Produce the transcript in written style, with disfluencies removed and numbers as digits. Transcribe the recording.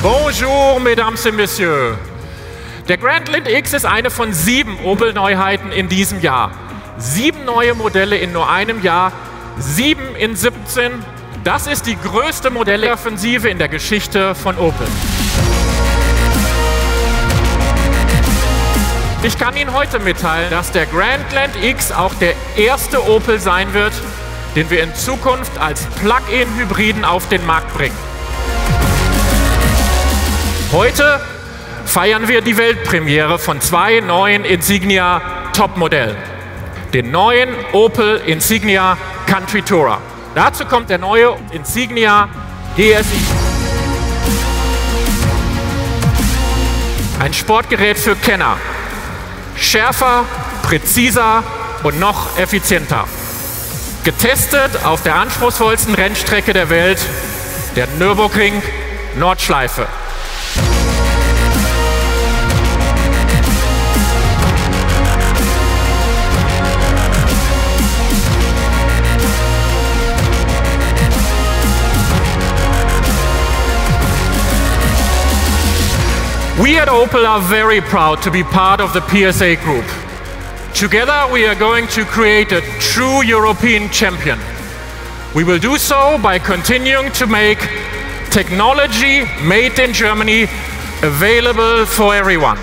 Bonjour, Mesdames et Messieurs. Der Grandland X ist eine von 7 Opel-Neuheiten in diesem Jahr. 7 neue Modelle in nur einem Jahr, 7 in 17. Das ist die größte Modelloffensive in der Geschichte von Opel. Ich kann Ihnen heute mitteilen, dass der Grandland X auch der erste Opel sein wird, den wir in Zukunft als Plug-in-Hybriden auf den Markt bringen. Heute feiern wir die Weltpremiere von 2 neuen Insignia Topmodellen, den neuen Opel Insignia Country Tourer. Dazu kommt der neue Insignia GSi. Ein Sportgerät für Kenner. Schärfer, präziser und noch effizienter. Getestet auf der anspruchsvollsten Rennstrecke der Welt, der Nürburgring-Nordschleife. We at Opel are very proud to be part of the PSA group. Together we are going to create a true European champion. We will do so by continuing to make technology made in Germany available for everyone.